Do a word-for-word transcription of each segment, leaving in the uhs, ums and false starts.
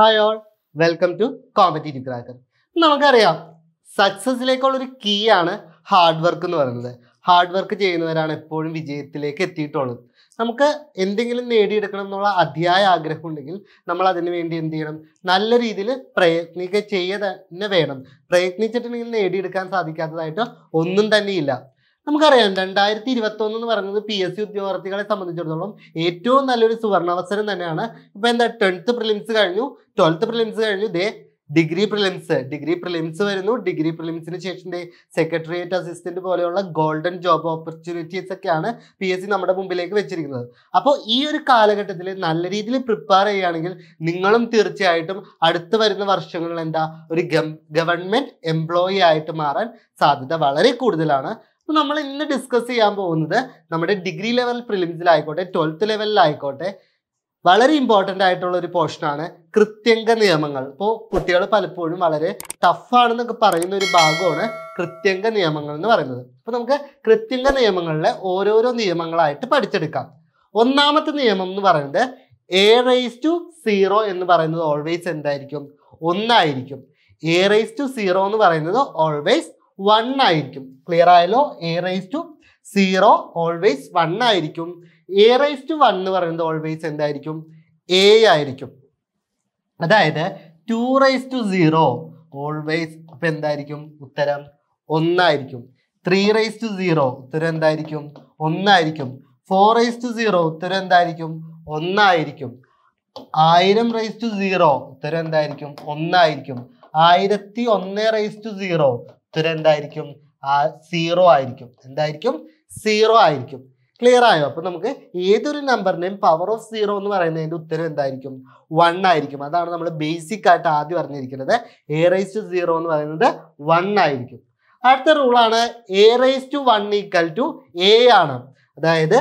Hi all, welcome to Competitive Cracker. നമുക്കറിയാം സക്സസിലേക്കുള്ള ഒരു key ആണ് ഹാർഡ് വർക്ക് എന്ന് പറയുന്നത്. ഹാർഡ് വർക്ക് ചെയ്യുന്നവരാണ് എപ്പോഴും വിജയത്തിലേക്ക് എത്തിയിട്ടുള്ളത്. നമുക്ക് എന്തെങ്കിലും നേടിയെടുക്കണം എന്നുള്ള അതിയായ ആഗ്രഹം ഉണ്ടെങ്കിൽ നമ്മൾ അതിനു വേണ്ടി എന്ത് ചെയ്യണം? നല്ല രീതിയിൽ പ്രയത്നിക്കുക ചെയ്യതന്നെ വേണം. പ്രയത്നിച്ചിട്ടുണ്ടെങ്കിൽ നേടിയെടുക്കാൻ സാധിക്കാത്തതായിട്ട് ഒന്നും തന്നെയില്ല. നമുക്കറിയാം രണ്ടായിരത്തി ഇരുപത്തി ഒന്ന് എന്ന് പറയുന്നത് പി എസ് സി ഉദ്യോഗാർത്ഥികളെ സംബന്ധിച്ചിടത്തോളം ഏറ്റവും നല്ലൊരു സുവർണാവസരം തന്നെയാണ്. ഇപ്പൊ എന്താ ടെൻത്ത് പ്രിലിംസ് കഴിഞ്ഞു, ട്വൽത്ത് പ്രിലിംസ് കഴിഞ്ഞു, ദേ ഡിഗ്രി പ്രിലിംസ് ഡിഗ്രി പ്രിലിംസ് വരുന്നു. ഡിഗ്രി പ്രിലിംസിന് ശേഷം സെക്രട്ടേറിയറ്റ് അസിസ്റ്റന്റ് പോലെയുള്ള ഗോൾഡൻ ജോബ് ഓപ്പർച്യൂണിറ്റീസ് ഒക്കെയാണ് പി എസ് സി നമ്മുടെ മുമ്പിലേക്ക് വെച്ചിരിക്കുന്നത്. അപ്പോൾ ഈ ഒരു കാലഘട്ടത്തിൽ നല്ല രീതിയിൽ പ്രിപ്പയർ ചെയ്യുകയാണെങ്കിൽ നിങ്ങളും തീർച്ചയായിട്ടും അടുത്ത് വരുന്ന വർഷങ്ങളിൽ എന്താ ഒരു ഗവൺമെന്റ് എംപ്ലോയി ആയിട്ട് മാറാൻ സാധ്യത വളരെ കൂടുതലാണ്. അപ്പോൾ നമ്മൾ ഇന്ന് ഡിസ്കസ് ചെയ്യാൻ പോകുന്നത് നമ്മുടെ ഡിഗ്രി ലെവൽ പ്രിലിംസിലായിക്കോട്ടെ ട്വൽത്ത് ലെവലിലായിക്കോട്ടെ വളരെ ഇമ്പോർട്ടൻ്റ് ആയിട്ടുള്ള ഒരു പോർഷനാണ് കൃത്യംഗ നിയമങ്ങൾ. ഇപ്പോൾ കുട്ടികൾ പലപ്പോഴും വളരെ ടഫാണെന്നൊക്കെ പറയുന്ന ഒരു ഭാഗമാണ് കൃത്യംഗ നിയമങ്ങൾ എന്ന് പറയുന്നത്. അപ്പോൾ നമുക്ക് കൃത്യംഗ നിയമങ്ങളിലെ ഓരോരോ നിയമങ്ങളായിട്ട് പഠിച്ചെടുക്കാം. ഒന്നാമത്തെ നിയമം എന്ന് പറയുന്നത് എ റൈസ് ടു സീറോ എന്ന് പറയുന്നത് ഓൾവേസ് എന്തായിരിക്കും? ഒന്നായിരിക്കും. എ റൈസ് ടു സീറോ എന്ന് പറയുന്നത് ഓൾവേസ് വൺ ആയിരിക്കും. ക്ലിയർ ആയല്ലോ? A raise to zero always one ആയിരിക്കും. എ റൈസ് ടു വൺ എന്ന് പറയുന്നത് ഓൾവേസ് എന്തായിരിക്കും? എ ആയിരിക്കും. അതായത് two raise to zero always അപ്പം എന്തായിരിക്കും? ഉത്തരം ഒന്നായിരിക്കും. ത്രീ റൈസ് ടു സീറോ ഉത്തരം എന്തായിരിക്കും? ഒന്നായിരിക്കും. ഫോർ റൈസ് ടു സീറോ ഉത്തരം എന്തായിരിക്കും? ഒന്നായിരിക്കും. ആയിരം റൈസ് ടു സീറോ ഉത്തരം എന്തായിരിക്കും? ഒന്നായിരിക്കും. ആയിരത്തി ഒന്ന് റൈസ് ടു സീറോ ഉത്തരം എന്തായിരിക്കും? ആ സീറോ ആയിരിക്കും. എന്തായിരിക്കും? സീറോ ആയിരിക്കും. ക്ലിയർ ആയോ? അപ്പം നമുക്ക് ഏതൊരു നമ്പറിൻ്റെയും പവർ ഓഫ് സീറോ എന്ന് പറയുന്നതിൻ്റെ ഉത്തരം എന്തായിരിക്കും? വൺ ആയിരിക്കും. അതാണ് നമ്മൾ ബേസിക് ആയിട്ട് ആദ്യം അറിഞ്ഞിരിക്കുന്നത്. എ റൈസ് ടു സീറോ എന്ന് പറയുന്നത് വൺ ആയിരിക്കും. അടുത്ത റൂളാണ് A raise to one equal to A ആണ്. അതായത്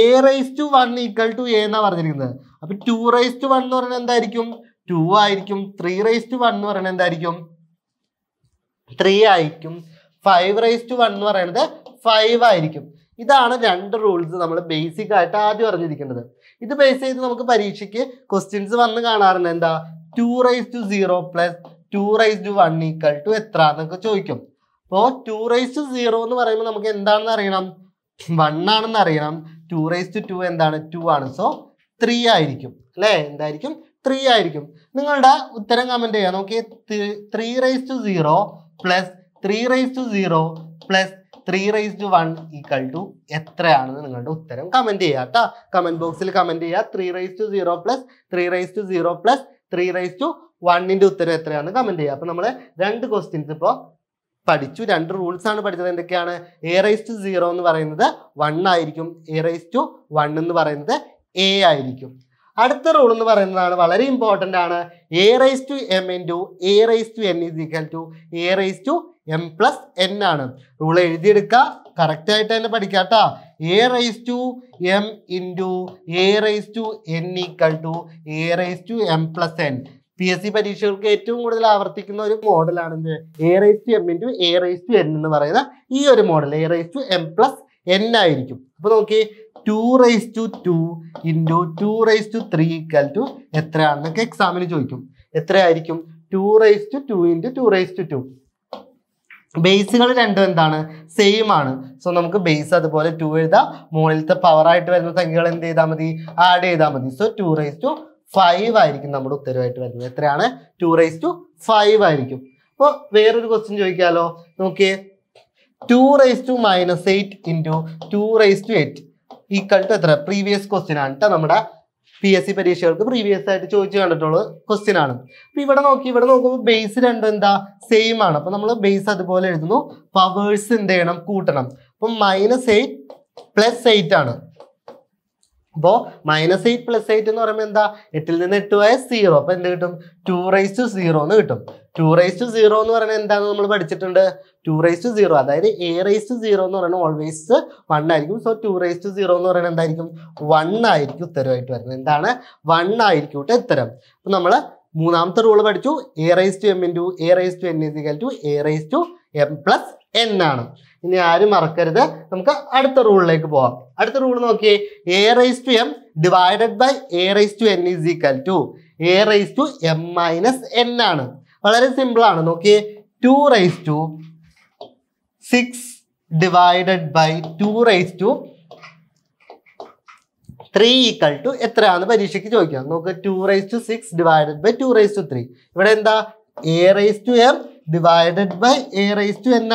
A raise to one equal to A എന്നാണ് പറഞ്ഞിരിക്കുന്നത്. അപ്പം ടു റൈസ് ടു വൺ എന്ന് പറയുന്നത് എന്തായിരിക്കും? ടു ആയിരിക്കും. ത്രീ റൈസ് ടു വൺ എന്ന് പറയുന്നത് എന്തായിരിക്കും? ത്രീ ആയിരിക്കും. ഫൈവ് റൈസ് ടു വൺ എന്ന് പറയുന്നത് ഫൈവ് ആയിരിക്കും. ഇതാണ് രണ്ട് റൂൾസ് നമ്മൾ ബേസിക് ആയിട്ട് ആദ്യം അറിഞ്ഞിരിക്കേണ്ടത്. ഇത് ബേസ് ചെയ്ത് നമുക്ക് പരീക്ഷയ്ക്ക് ക്വസ്റ്റ്യൻസ് വന്ന് കാണാറുണ്ട്. എന്താ two raise to zero plus two raise to one equal to എത്ര എന്നൊക്കെ ചോദിക്കും. അപ്പോൾ ടു റൈസ് ടു സീറോ എന്ന് പറയുമ്പോൾ നമുക്ക് എന്താണെന്ന് അറിയണം? വൺ ആണെന്ന് അറിയണം. ടു റൈസ് ടു ടു എന്താണ്? ടു ആണ്. സോ ത്രീ ആയിരിക്കും. അല്ലേ? എന്തായിരിക്കും? ത്രീ ആയിരിക്കും. നിങ്ങളുടെ ഉത്തരം കമൻറ്റ് ചെയ്യാം. നോക്കി three raise to zero plus three raise to zero plus three raise to one equal to എത്രയാണെന്ന് നിങ്ങളുടെ ഉത്തരം കമൻറ്റ് ചെയ്യുക കേട്ടോ. കമൻറ്റ് ബോക്സിൽ കമൻറ്റ് ചെയ്യുക. Three raise to zero plus three raise to zero plus three raise to വണ്ണിൻ്റെ ഉത്തരം എത്രയാണെന്ന് കമൻറ്റ് ചെയ്യുക. അപ്പോൾ നമ്മൾ രണ്ട് ക്വസ്റ്റ്യൻസ് ഇപ്പോൾ പഠിച്ചു. രണ്ട് റൂൾസ് ആണ് പഠിച്ചത്. എന്തൊക്കെയാണ്? എ റൈസ് ടു സീറോ എന്ന് പറയുന്നത് വൺ ആയിരിക്കും. എ റൈസ് ടു വൺ എന്ന് പറയുന്നത് എ ആയിരിക്കും. അടുത്ത റൂൾ എന്ന് പറയുന്നതാണ് വളരെ ഇമ്പോർട്ടൻ്റ് ആണ്. A raise to m in to a raise to n is equal to a raise to m plus n ആണ്. റൂൾ എഴുതിയെടുക്കുക, കറക്റ്റായിട്ട് തന്നെ പഠിക്കുക കേട്ടോ. A raise to m in to a raise to n equal to a raise to m plus n. P S C പരീക്ഷകൾക്ക് ഏറ്റവും കൂടുതൽ ആവർത്തിക്കുന്ന ഒരു മോഡലാണെന്ന് a raise to m in to a raise to n എന്ന് പറയുന്ന ഈ ഒരു model a raise to m plus n ആയിരിക്കും. അപ്പോൾ നോക്കി two raise to two into two raise to three equal to എത്രയാണെന്നൊക്കെ എക്സാമിന് ചോദിക്കും. എത്രയായിരിക്കും? Two raise to two into two raise to two. ബേസുകൾ രണ്ടും എന്താണ്? സെയിം ആണ്. സോ നമുക്ക് ബേസ് അതുപോലെ ടു എഴുതാം. മുകളിലത്തെ പവറായിട്ട് വരുന്ന സംഖ്യകൾ എന്ത് ചെയ്താൽ മതി? ആഡ് ചെയ്താൽ മതി. So two raise to five ആയിരിക്കും നമ്മുടെ ഉത്തരവായിട്ട് വരുന്നത്. എത്രയാണ്? ടു റൈസ് ടു ഫൈവ് ആയിരിക്കും. അപ്പോൾ വേറൊരു ക്വസ്റ്റ്യൻ ചോദിക്കാമല്ലോ. നോക്കിയേ two raise to minus eight into two raise to eight equal to എത്ര? പ്രീവിയസ് ക്വസ്റ്റ്യൻ ആണ് കേട്ടോ. നമ്മുടെ പി എസ് സി പരീക്ഷകൾക്ക് പ്രീവിയസ് ആയിട്ട് ചോദിച്ചു കണ്ടിട്ടുള്ള ക്വസ്റ്റ്യൻ ആണ്. അപ്പം ഇവിടെ നോക്കി ഇവിടെ നോക്കുമ്പോൾ ബേസ് രണ്ടും എന്താ? സെയിം ആണ്. അപ്പം നമ്മൾ ബേസ് അതുപോലെ എഴുതുന്നു. പവേഴ്സ് എന്ത് ചെയ്യണം? കൂട്ടണം. അപ്പം മൈനസ് എയ്റ്റ് പ്ലസ് എയ്റ്റ് ആണ്. അപ്പോൾ മൈനസ് എയ്റ്റ് പ്ലസ് എയ്റ്റ് എന്ന് പറയുമ്പോൾ എന്താ? എട്ടിൽ നിന്ന് എട്ട് പോയാൽ സീറോ. അപ്പം എന്ത് കിട്ടും? ടു റൈസ് ടു സീറോ എന്ന് കിട്ടും. ടു റൈസ് ടു സീറോ എന്ന് പറയുന്നത് എന്താണെന്ന് നമ്മൾ പഠിച്ചിട്ടുണ്ട്? Two raise to zero. അതായത് എ റൈസ് ടു സീറോ എന്ന് പറയുന്നത് ഓൾവേസ് വൺ ആയിരിക്കും. So two raise to zero എന്ന് പറയുന്നത് എന്തായിരിക്കും? വൺ ആയിരിക്കും ഉത്തരവായിട്ട് വരുന്നത്. എന്താണ്? വൺ ആയിരിക്കും കേട്ടോ ഉത്തരം. അപ്പം നമ്മൾ മൂന്നാമത്തെ റൂൾ പഠിച്ചു. A raise to m in to a raise to n is equal to a raise to m plus n ആണ്. ഇനി ആരും മറക്കരുത്. നമുക്ക് അടുത്ത റൂളിലേക്ക് പോവാം. അടുത്ത റൂൾ നോക്കിയേ a raise to m divided by a raise to n is equal to a raised to m minus n. Very simple. Okay? two raised to six divided by two raised to three equal to etra. two raised to six divided by two raised to three. A raised to m divided by a raised to n.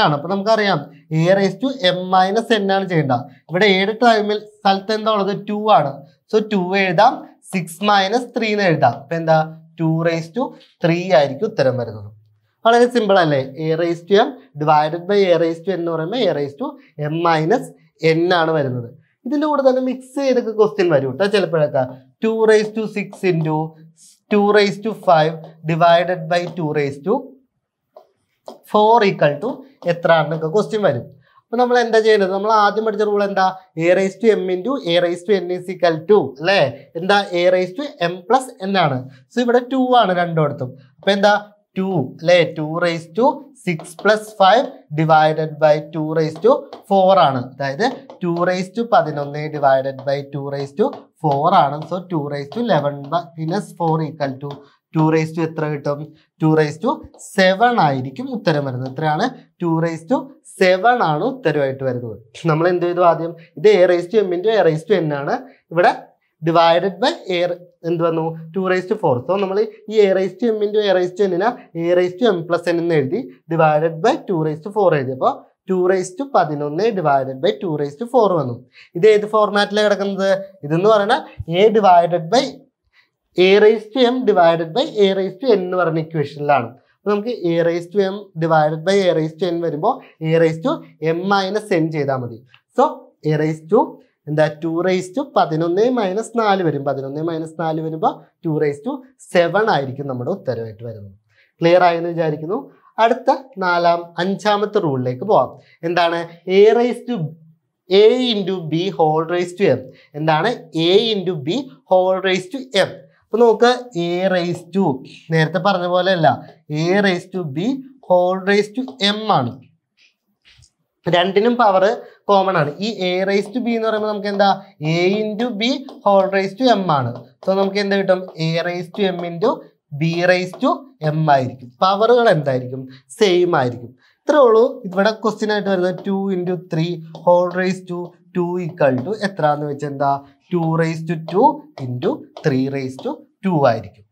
A raised to m minus n. two. So two six minus three. two raised to three. It's simple. A raised to m divided by a raised to n. A raised to m minus n. This is the mix question. two raised to six into two raised to five divided by two raised to four equal to etra question value. Now, we will do the rule a raised to m into a raised to n is equal to a raised to m plus n. So, we two and two, two raised to six plus five divided by two raised to four. That is two raised to eleven divided by two raised to four. So, two raised to eleven minus four equal to two raised to two raised to seven. two raised to seven. A raised to m into a raised to n. Divided by a, two raised to four. So, normally a raised to m into a raised to n, a raised to m plus n divided by two raised to four. two raised to eleven divided by two raised to four. This is format. This is a divided by a raised to m divided by a raised to n equation. So, a raised to m divided by a raised to n, a raised to m minus n. So, a raised to and that two raised to eleven minus four minus four two raised to seven ആയിരിക്കും നമ്മുടെ ഉത്തരമായിട്ട് വരുന്നത്. Clear ആയെന്ന് വിചാരിക്കുന്നു. അടുത്ത നാലാം അഞ്ചാമത്തെ റൂളിലേക്ക് പോവാം. എന്താണ് a raised to a into b whole raised to m. എന്താണ് a into b whole raised to m. അപ്പോൾ നോക്ക് a raised to നേരത്തെ പറഞ്ഞ പോലെ അല്ല a raised to b whole raised to m ആണ്. രണ്ടിനും പവർ common ആണ്. ഈ a raised to b എന്ന് പറയുമ്പോൾ നമുക്ക് എന്താ a into b whole raised to m ആണ്. സോ നമുക്ക് എന്താ കിട്ടും a raised to m into b raised to m ആയിരിക്കും. പവറുകൾ എന്തായിരിക്കും സെയിം ആയിരിക്കും. ഇത്രേ ഉള്ളൂ. ഇവിടെ ക്വസ്റ്റ്യൻ ആയിട്ട് വരുന്നത് two into three whole raised to two equal to എത്ര എന്ന് വെച്ചാൽ എന്താ two raised to two into three raised to two ആയിരിക്കും.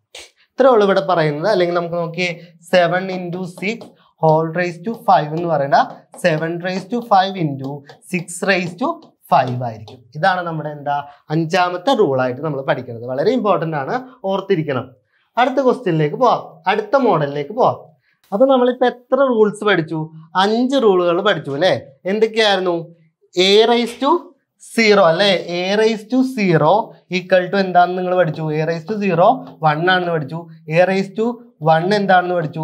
ഇത്രേ ഉള്ളൂ ഇവിടെ പറയുന്നത്. അല്ലെങ്കിൽ നമുക്ക് നോക്കിയേ seven into six whole raised to five എന്ന് പറയുന്ന seven raised to five into six raised to five ആയിരിക്കും. ഇതാണ് നമ്മുടെ എന്താ അഞ്ചാമത്തെ റൂൾ ആയിട്ട് നമ്മൾ പഠിക്കുന്നത്. വളരെ ഇമ്പോർട്ടന്റ് ആണ്, ഓർത്തിരിക്കണം. അടുത്ത ക്വസ്റ്റ്യനിലേക്ക് പോവാം, അടുത്ത മോഡലിലേക്ക് പോവാം. അപ്പോൾ നമ്മൾ ഇപ്പോൾ എത്ര റൂൾസ് പഠിച്ചു? അഞ്ച് റൂളുകൾ പഠിച്ചു അല്ലേ? എന്തൊക്കെയായിരുന്നു? a raised to zero അല്ലേ? a raised to zero equal to എന്താണെന്ന് നിങ്ങൾ പഠിച്ചു. a raised to zero one ആണെന്ന് പഠിച്ചു. a raised to one എന്താണെന്ന് പഠിച്ചു,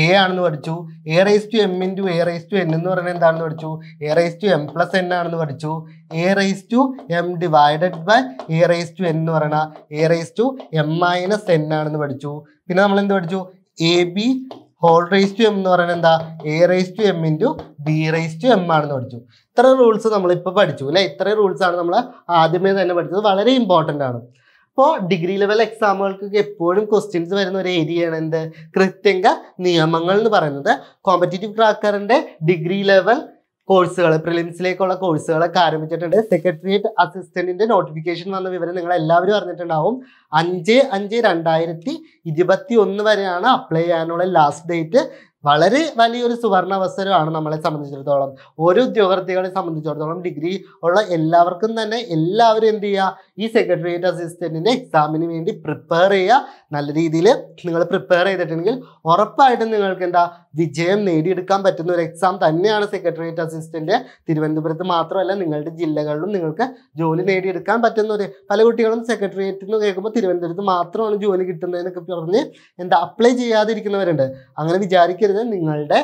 a ആണെന്ന് പഠിച്ചു. a raised to m into a raised to n എന്ന് പറഞ്ഞാൽ എന്താണെന്ന് പഠിച്ചു, a raised to m plus n ആണെന്ന് പഠിച്ചു. a raised to m divided by a raised to n എന്ന് പറഞ്ഞാൽ a raised to m minus n ആണെന്ന് പഠിച്ചു. പിന്നെ നമ്മൾ എന്ത് പഠിച്ചു, a b whole raised to m എന്ന് പറഞ്ഞാൽ എന്താ a raised to m into b raised to m ആണെന്ന് പഠിച്ചു. ഇത്ര റൂൾസ് നമ്മൾ ഇപ്പോൾ പഠിച്ചു അല്ലേ? ഇത്ര റൂൾസ് ആണ് നമ്മൾ ആദ്യമേ തന്നെ പഠിച്ചത്. വളരെ ഇമ്പോർട്ടൻ്റ് ആണ്. അപ്പോൾ ഡിഗ്രി ലെവൽ എക്സാമുകൾക്കൊക്കെ എപ്പോഴും ക്വസ്റ്റ്യൻസ് വരുന്ന ഒരു ഏരിയയാണ് എന്ത് കൃത്യങ്ക നിയമങ്ങൾ എന്ന് പറയുന്നത്. കോമ്പറ്റേറ്റീവ് ക്രാക്കറിൻ്റെ ഡിഗ്രി ലെവൽ കോഴ്സുകൾ, പ്രിലിംസിലേക്കുള്ള കോഴ്സുകളൊക്കെ ആരംഭിച്ചിട്ടുണ്ട്. സെക്രട്ടേറിയറ്റ് അസിസ്റ്റന്റിന്റെ നോട്ടിഫിക്കേഷൻ വന്ന വിവരം നിങ്ങൾ എല്ലാവരും അറിഞ്ഞിട്ടുണ്ടാവും. അഞ്ച് അഞ്ച് രണ്ടായിരത്തി ഇരുപത്തി ഒന്ന് വരെയാണ് അപ്ലൈ ചെയ്യാനുള്ള ലാസ്റ്റ് ഡേറ്റ്. വളരെ വലിയൊരു സുവർണ അവസരമാണ് നമ്മളെ സംബന്ധിച്ചിടത്തോളം, ഓരോ ഉദ്യോഗാർത്ഥികളെ സംബന്ധിച്ചിടത്തോളം. ഡിഗ്രി ഉള്ള എല്ലാവർക്കും തന്നെ എല്ലാവരും എന്ത് ചെയ്യുക, ഈ സെക്രട്ടേറിയറ്റ് അസിസ്റ്റന്റിൻ്റെ എക്സാമിന് വേണ്ടി പ്രിപ്പയർ ചെയ്യുക. നല്ല രീതിയിൽ നിങ്ങൾ പ്രിപ്പയർ ചെയ്തിട്ടുണ്ടെങ്കിൽ ഉറപ്പായിട്ടും നിങ്ങൾക്ക് എന്താ വിജയം നേടിയെടുക്കാൻ പറ്റുന്ന ഒരു എക്സാം തന്നെയാണ് സെക്രട്ടേറിയറ്റ് അസിസ്റ്റന്റ്. തിരുവനന്തപുരത്ത് മാത്രമല്ല, നിങ്ങളുടെ ജില്ലകളിലും നിങ്ങൾക്ക് ജോലി നേടിയെടുക്കാൻ പറ്റുന്ന ഒരു, പല കുട്ടികളും സെക്രട്ടേറിയറ്റ് എന്ന് കേൾക്കുമ്പോൾ തിരുവനന്തപുരത്ത് മാത്രമാണ് ജോലി കിട്ടുന്നതെന്നൊക്കെ പറഞ്ഞ് എന്താ അപ്ലൈ ചെയ്യാതിരിക്കുന്നവരുണ്ട്. അങ്ങനെ വിചാരിക്കരുത്, നിങ്ങളുടെ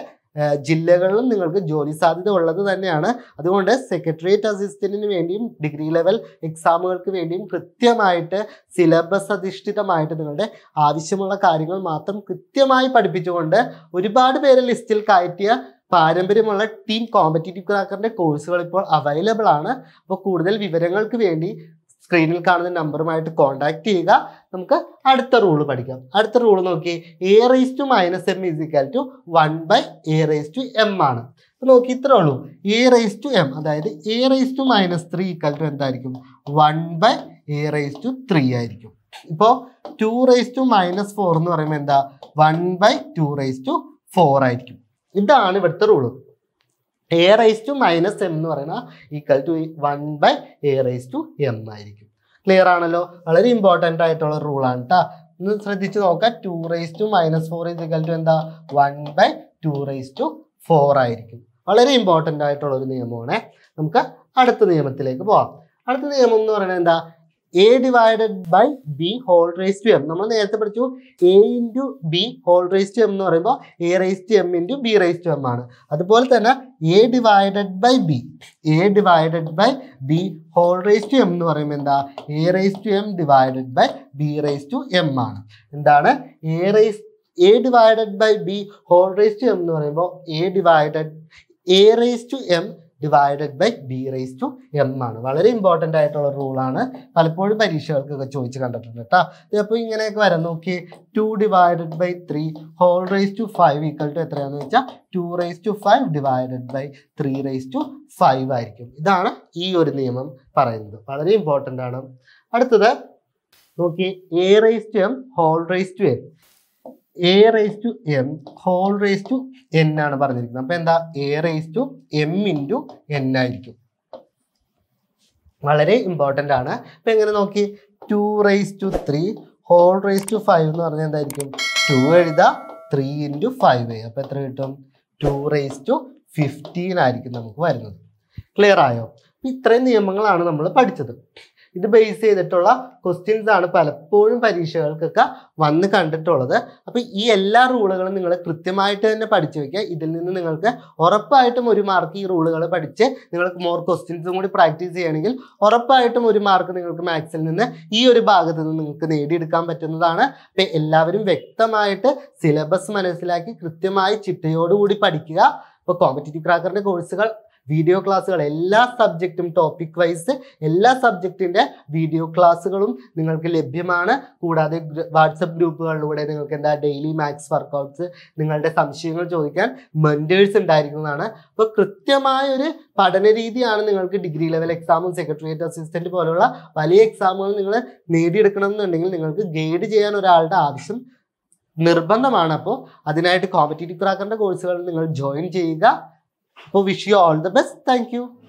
ജില്ലകളിലും നിങ്ങൾക്ക് ജോലി സാധ്യത ഉള്ളത് തന്നെയാണ്. അതുകൊണ്ട് സെക്രട്ടേറിയറ്റ് അസിസ്റ്റന്റിന് വേണ്ടിയും ഡിഗ്രി ലെവൽ എക്സാമുകൾക്ക് വേണ്ടിയും കൃത്യമായിട്ട് സിലബസ് അധിഷ്ഠിതമായിട്ട് നിങ്ങളുടെ ആവശ്യമുള്ള കാര്യങ്ങൾ മാത്രം കൃത്യമായി പഠിപ്പിച്ചുകൊണ്ട് ഒരുപാട് പേര് ലിസ്റ്റിൽ കയറ്റിയ പാരമ്പര്യമുള്ള ടീം കോമ്പറ്റേറ്റീവ് ക്രാക്കറിൻ്റെ കോഴ്സുകൾ ഇപ്പോൾ അവൈലബിൾ ആണ്. അപ്പോൾ കൂടുതൽ വിവരങ്ങൾക്ക് വേണ്ടി Screen will come the number might contact Tiga, Namka, add the rule padicum. Add the rule, okay, a raised to minus m is equal to one by a raised to m. No kitrolu, a raised to m, that is a raised to minus three equal to one by a raised to three. Now, two raised to minus four, one by two raised to four. This is the rule. A raised to minus m equal to one by a raised to m. Clear? Very important rule. two raised to minus four is equal to one by two raised to four. Very important rule. We will go to the next rule. A divided by b whole raised to m. Namal nerath padichu a into b whole raised to m nu parayumbo a raised to m into b raised to m aanu. Adupole thanna a divided by b a divided by b whole raised to m nu parayumbo endha a raised to m divided by b raised to m aanu. Endana a raised a divided by b whole raised to m nu parayumbo a divided a raised to m divided by b raised to m. Very important rule. two divided by three whole raised to five equal to two raised to five divided by three raised to five. This is very important. A raised to m whole raised to m. A raised to m whole raised to n ആണ് പറഞ്ഞിരിക്കുന്നത്. അപ്പോൾ a raised to m into n ആയിരിക്കും. വളരെ important ആണ്. അപ്പോൾ എങ്ങനെ നോക്കി two raised to three whole raised to five എന്ന് പറഞ്ഞാൽ എന്തായിരിക്കും? two എഴുതാ three into five. അപ്പോൾ എത്ര കിട്ടും? two raised to fifteen ആയിരിക്കും നമുക്ക് വരുന്നത്. ക്ലിയർ ആയോ? ഇത്രയും നിയമങ്ങളാണ് നമ്മൾ പഠിച്ചത്. This is the questions that we have to do. We have to do this. We have to do this. We have to do this. We have more questions. We have to practice this. We have to do this. We have to do this. We have to do this. We have to do this. Video class all subject topic wise all subject video class galum ningalku labhyamana koodade WhatsApp group galude ningalku enda daily max workouts ningalde samshayangal chodikkan mentors undayirunnana appo krithyamaya oru padana reethiyana ningalku degree level exam secretariat assistant poleയുള്ള valiya exam gal ningal needi edukkanamennundengil ningalku guide cheyan oralde aavashyam nirbandhamana appo adinayittu competitive cracker course join. So wish you all the best. Thank you.